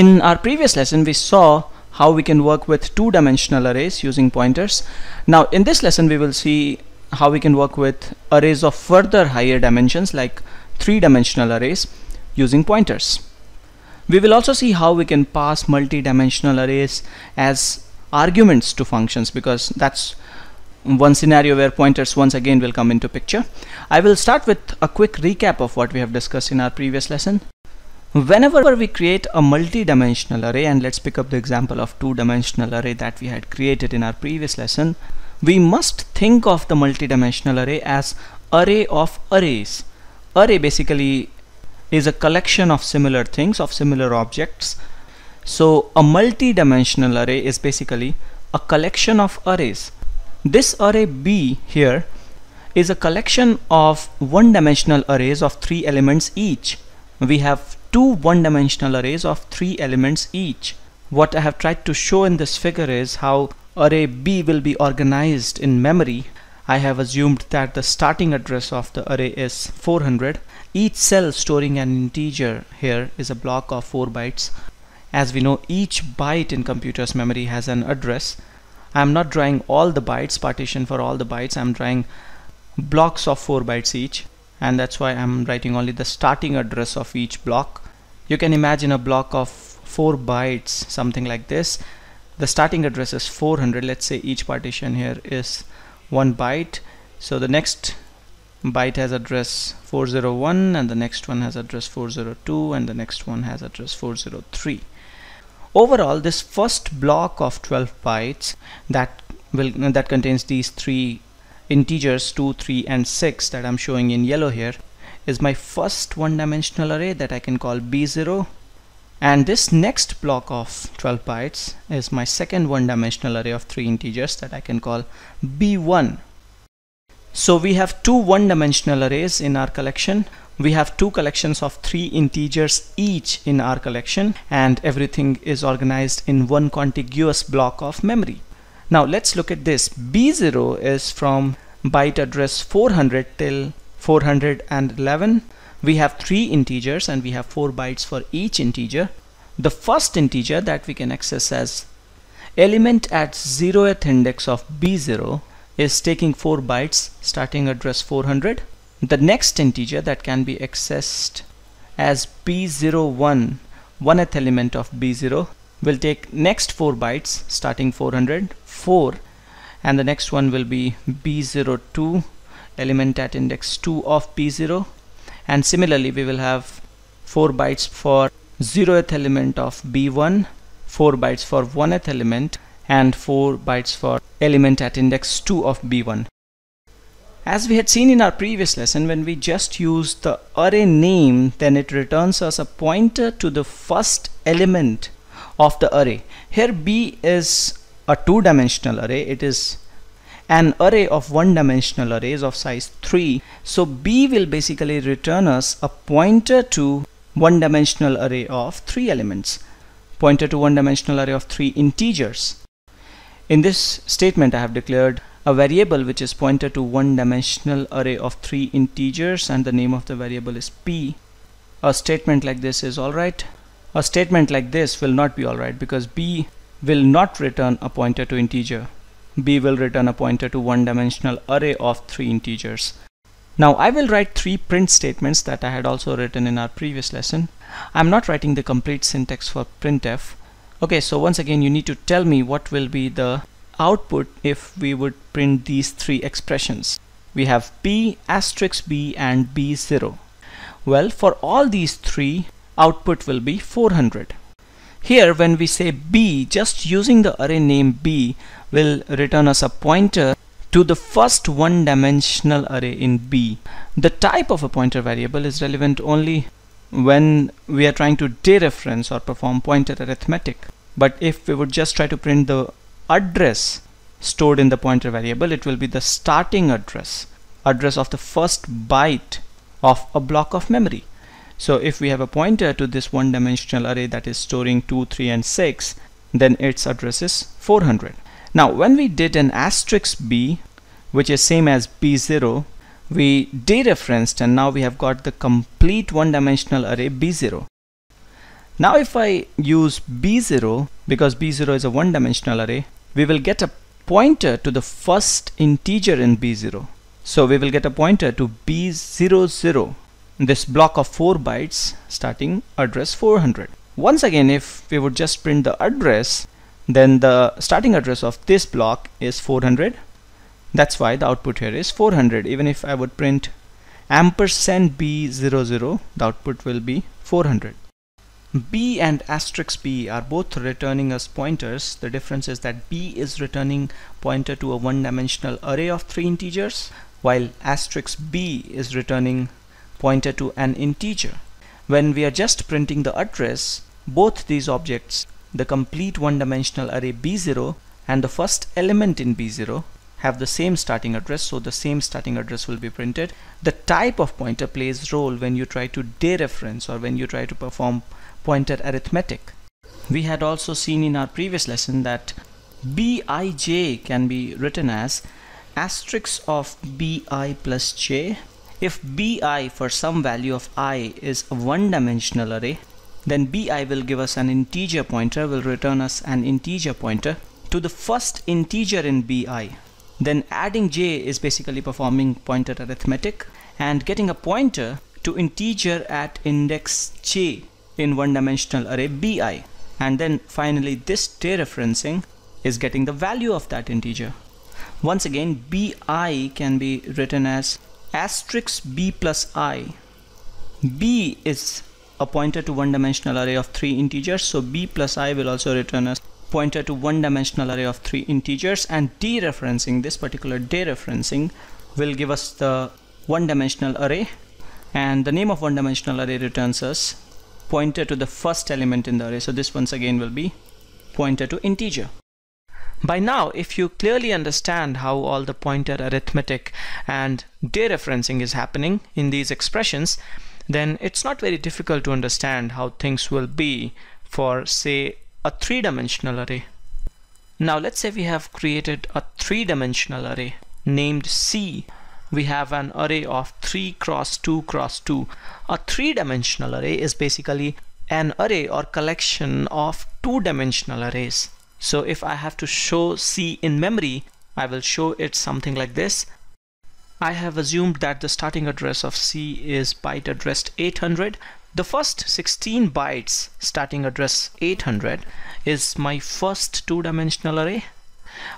In our previous lesson, we saw how we can work with two-dimensional arrays using pointers. Now in this lesson, we will see how we can work with arrays of further higher dimensions like three-dimensional arrays using pointers. We will also see how we can pass multi-dimensional arrays as arguments to functions, because that's one scenario where pointers once again will come into picture. I will start with a quick recap of what we have discussed in our previous lesson. Whenever we create a multi-dimensional array, and let's pick up the example of two-dimensional array that we had created in our previous lesson, we must think of the multi-dimensional array as array of arrays. Array basically is a collection of similar things, of similar objects. So a multi-dimensional array is basically a collection of arrays. This array B here is a collection of one-dimensional arrays of three elements each. We have two one-dimensional arrays of three elements each. What I have tried to show in this figure is how array B will be organized in memory. I have assumed that the starting address of the array is 400. Each cell storing an integer here is a block of 4 bytes. As we know, each byte in computer's memory has an address. I am not drawing all the bytes, partition for all the bytes. I am drawing blocks of 4 bytes each, and that's why I am writing only the starting address of each block. You can imagine a block of 4 bytes, something like this. The starting address is 400. Let's say each partition here is 1 byte. So the next byte has address 401, and the next one has address 402, and the next one has address 403. Overall, this first block of 12 bytes that contains these three integers 2, 3 and 6 that I'm showing in yellow here is my first one-dimensional array that I can call B0. And this next block of 12 bytes is my second one-dimensional array of three integers that I can call B1. So we have two one-dimensional arrays in our collection. We have two collections of three integers each in our collection, and everything is organized in one contiguous block of memory. Now let's look at this. B0 is from byte address 400 till 411. We have three integers and we have 4 bytes for each integer. The first integer that we can access as element at 0th index of B0 is taking 4 bytes, starting address 400. The next integer that can be accessed as B01, 1th element of B0, will take next 4 bytes, starting 404, and the next one will be B02, element at index 2 of B0. And similarly, we will have 4 bytes for 0th element of B1, 4 bytes for 1th element, and 4 bytes for element at index 2 of B1. As we had seen in our previous lesson, when we just use the array name, then it returns us a pointer to the first element of the array. Here B is a two-dimensional array. It is an array of one-dimensional arrays of size 3. So B will basically return us a pointer to one-dimensional array of three elements, pointer to one-dimensional array of three integers. In this statement, I have declared a variable which is pointer to one-dimensional array of three integers, and the name of the variable is P. A statement like this is alright. A statement like this will not be alright, because B will not return a pointer to integer. B will return a pointer to one-dimensional array of three integers. Now I will write three print statements that I had also written in our previous lesson. I'm not writing the complete syntax for printf. Okay, so once again you need to tell me what will be the output if we would print these three expressions. We have B, asterisk B and B0. Well, for all these three, output will be 400. Here when we say B, just using the array name B will return us a pointer to the first one-dimensional array in B. The type of a pointer variable is relevant only when we are trying to dereference or perform pointer arithmetic. But if we would just try to print the address stored in the pointer variable, it will be the starting address, address of the first byte of a block of memory. So if we have a pointer to this one-dimensional array that is storing 2, 3 and 6, then its address is 400. Now when we did an asterisk B, which is same as B0, we dereferenced, and now we have got the complete one-dimensional array B0. Now if I use B0, because B0 is a one-dimensional array, we will get a pointer to the first integer in B0. So we will get a pointer to B00, this block of 4 bytes starting address 400. Once again, if we would just print the address, then the starting address of this block is 400. That's why the output here is 400. Even if I would print ampersand B00, the output will be 400. B and asterisk B are both returning us pointers. The difference is that B is returning pointer to a one-dimensional array of 3 integers, while asterisk B is returning pointer to an integer. When we are just printing the address, both these objects, the complete one-dimensional array B0 and the first element in B0, have the same starting address, so the same starting address will be printed. The type of pointer plays role when you try to dereference or when you try to perform pointer arithmetic. We had also seen in our previous lesson that Bij can be written as asterisk of Bi plus j. If Bi for some value of I is a one-dimensional array, then Bi will give us an integer pointer, will return us an integer pointer to the first integer in Bi. Then adding j is basically performing pointer arithmetic and getting a pointer to integer at index j in one-dimensional array Bi. And then finally this dereferencing is getting the value of that integer. Once again, Bi can be written as asterisk B plus I. B is a pointer to one-dimensional array of 3 integers, so B plus I will also return us pointer to one-dimensional array of 3 integers, and dereferencing, this particular dereferencing, will give us the one-dimensional array, and the name of one-dimensional array returns us pointer to the first element in the array, so this once again will be pointer to integer. By now, if you clearly understand how all the pointer arithmetic and dereferencing is happening in these expressions, then it's not very difficult to understand how things will be for, say, a 3-dimensional array. Now let's say we have created a 3-dimensional array named C. We have an array of 3 × 2 × 2. A 3-dimensional array is basically an array or collection of 2-dimensional arrays. So if I have to show C in memory, I will show it something like this. I have assumed that the starting address of C is byte addressed 800. The first 16 bytes, starting address 800, is my first 2-dimensional array.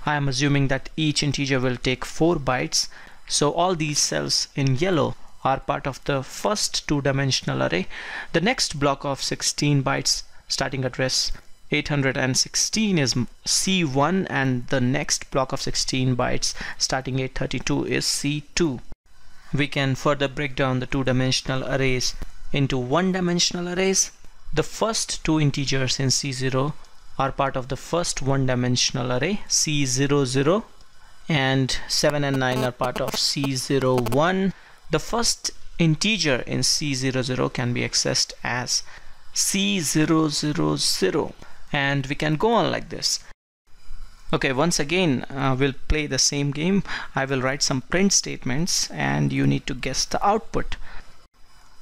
I am assuming that each integer will take 4 bytes. So all these cells in yellow are part of the first 2-dimensional array. The next block of 16 bytes, starting address 816, is C1, and the next block of 16 bytes, starting 832, is C2. We can further break down the 2-dimensional arrays into one-dimensional arrays. The first 2 integers in C0 are part of the first one-dimensional array C00, and 7 and 9 are part of C01. The first integer in C00 can be accessed as C000, and we can go on like this. Okay, once again, we'll play the same game. I will write some print statements and you need to guess the output.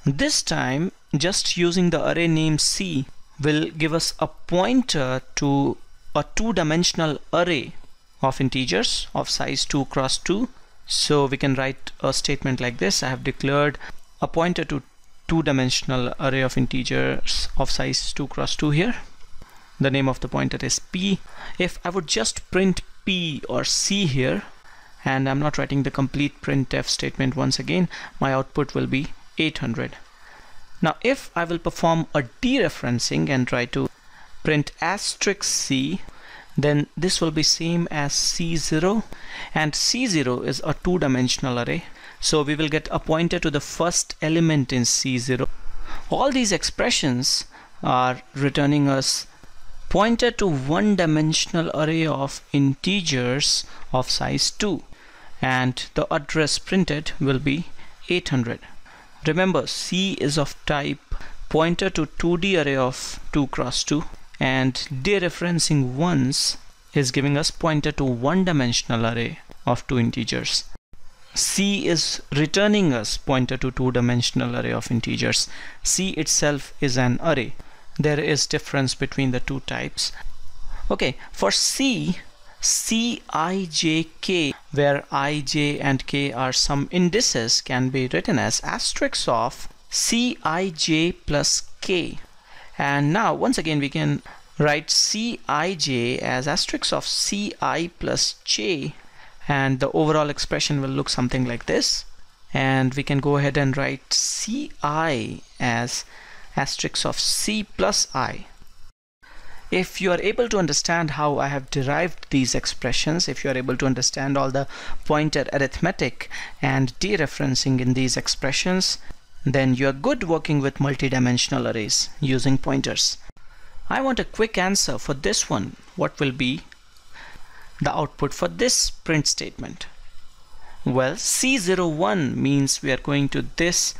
This time, just using the array name C will give us a pointer to a 2-dimensional array of integers of size 2 × 2. So we can write a statement like this. I have declared a pointer to 2-dimensional array of integers of size 2 × 2 here. The name of the pointer is P. If I would just print P or C here, and I'm not writing the complete printf statement once again, my output will be 800. Now if I will perform a dereferencing and try to print asterisk C, then this will be same as C0, and C0 is a 2-dimensional array, so we will get a pointer to the first element in C0. All these expressions are returning us pointer to one-dimensional array of integers of size 2, and the address printed will be 800. Remember, C is of type pointer to 2D array of 2 × 2, and dereferencing once is giving us pointer to one-dimensional array of 2 integers. C is returning us pointer to two-dimensional array of integers. C itself is an array, there is difference between the two types. Okay, for C, Cijk, where ij and k are some indices, can be written as asterisk of Cij plus k. And now once again we can write Cij as asterisk of Ci plus j, and the overall expression will look something like this. And we can go ahead and write Ci as asterisk of C plus I. If you are able to understand how I have derived these expressions, if you are able to understand all the pointer arithmetic and dereferencing in these expressions, then you are good working with multidimensional arrays using pointers. I want a quick answer for this one. What will be the output for this print statement? Well, C01 means we are going to this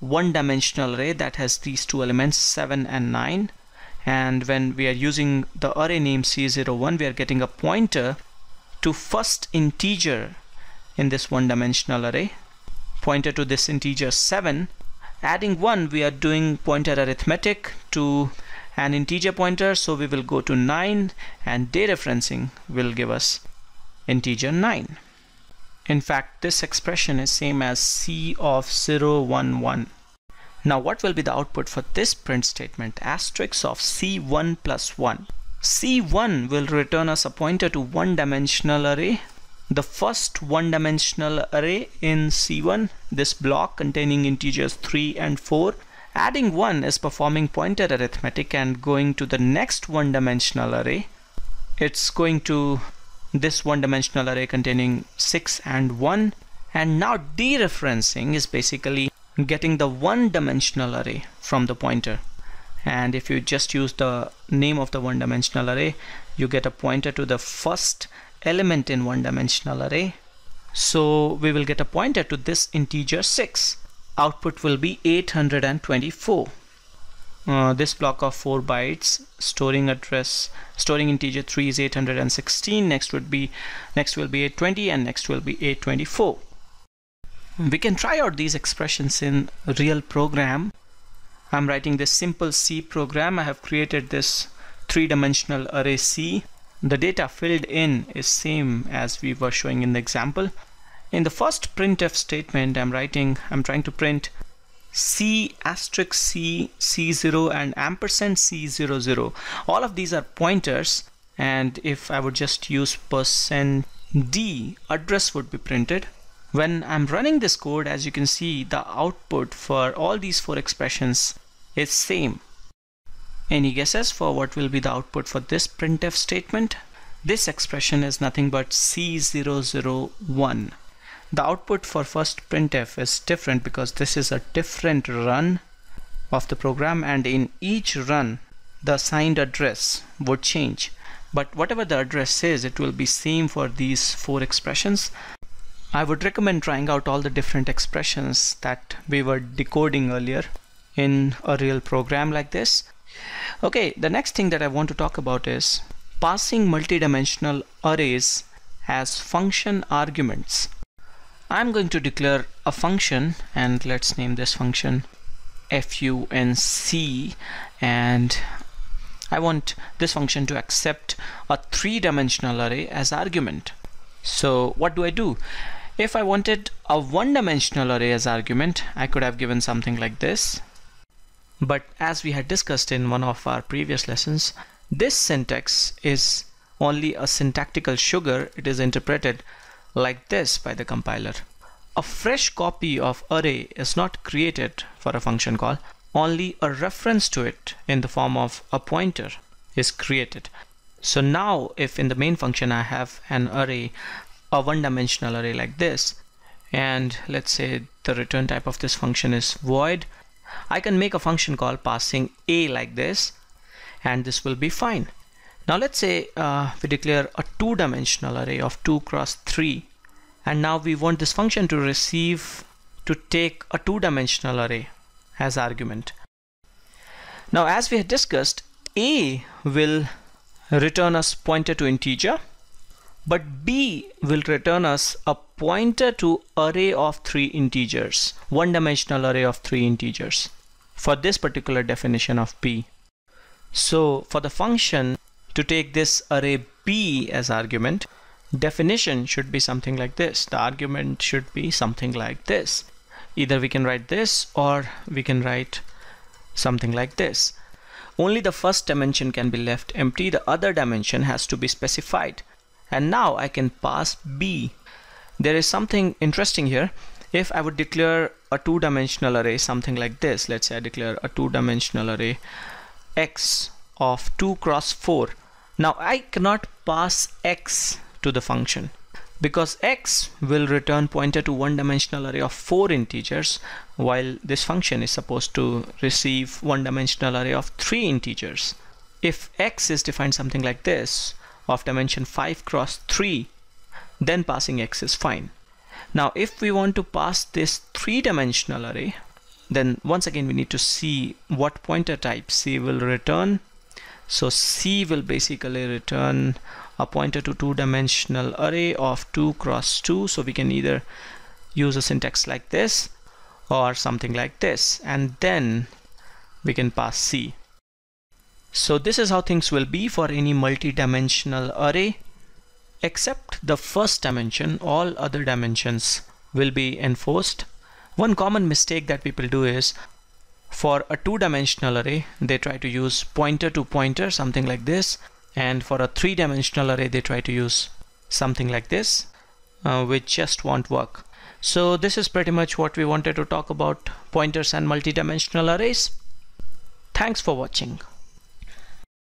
one-dimensional array that has these two elements 7 and 9. And when we are using the array name C01, we are getting a pointer to first integer in this one-dimensional array, pointer to this integer 7. Adding 1, we are doing pointer arithmetic to an integer pointer, so we will go to 9, and dereferencing will give us integer 9. In fact, this expression is same as C of 011. Now what will be the output for this print statement? Asterisk of C1 plus 1. C1 will return us a pointer to one-dimensional array, the first one-dimensional array in C1, this block containing integers 3 and 4. Adding 1 is performing pointer arithmetic and going to the next one-dimensional array. It's going to this one-dimensional array containing 6 and 1. And now dereferencing is basically getting the one-dimensional array from the pointer. And if you just use the name of the one-dimensional array, you get a pointer to the first element in one-dimensional array. So we will get a pointer to this integer 6. Output will be 824. This block of 4 bytes storing integer 3 is 816. Next will be 820, and next will be 824. We can try out these expressions in a real program. I'm writing this simple C program. I have created this three-dimensional array C. The data filled in is same as we were showing in the example. In the first printf statement, I'm trying to print C asterisk C, C0 and ampersand C00. All of these are pointers, and if I would just use %d, address would be printed. When I'm running this code, as you can see, the output for all these 4 expressions is same. Any guesses for what will be the output for this printf statement? This expression is nothing but C001. The output for first printf is different because this is a different run of the program, and in each run the assigned address would change. But whatever the address is, it will be same for these 4 expressions. I would recommend trying out all the different expressions that we were decoding earlier in a real program like this. Okay, the next thing that I want to talk about is passing multidimensional arrays as function arguments. I'm going to declare a function, and let's name this function func, and I want this function to accept a three-dimensional array as argument. So what do I do? If I wanted a one-dimensional array as argument, I could have given something like this. But as we had discussed in one of our previous lessons, this syntax is only a syntactical sugar. It is interpreted like this by the compiler. A fresh copy of array is not created for a function call. Only a reference to it in the form of a pointer is created. So now if in the main function I have an array, a one-dimensional array like this, and let's say the return type of this function is void, I can make a function call passing a like this, and this will be fine. Now let's say we declare a two-dimensional array of 2 cross 3, and now we want this function to take a two-dimensional array as argument. Now as we had discussed, a will return us pointer to integer, but b will return us a pointer to array of 3 integers, one-dimensional array of 3 integers for this particular definition of b. So for the function to take this array b as argument, definition should be something like this. The argument should be something like this. Either we can write this or we can write something like this. Only the first dimension can be left empty. The other dimension has to be specified. And now I can pass b. There is something interesting here. If I would declare a two-dimensional array something like this, let's say I declare a two-dimensional array x of 2 cross 4. Now I cannot pass x to the function because x will return pointer to one-dimensional array of 4 integers, while this function is supposed to receive one-dimensional array of 3 integers. If x is defined something like this, of dimension 5 cross 3, then passing x is fine. Now if we want to pass this three-dimensional array, then once again we need to see what pointer type C will return. So C will basically return a pointer to two-dimensional array of 2 cross 2. So we can either use a syntax like this or something like this, and then we can pass C. So this is how things will be for any multi-dimensional array. Except the first dimension, all other dimensions will be enforced. One common mistake that people do is, for a two-dimensional array they try to use pointer to pointer something like this, and for a three-dimensional array they try to use something like this, which just won't work. So this is pretty much what we wanted to talk about: pointers and multi-dimensional arrays. Thanks for watching.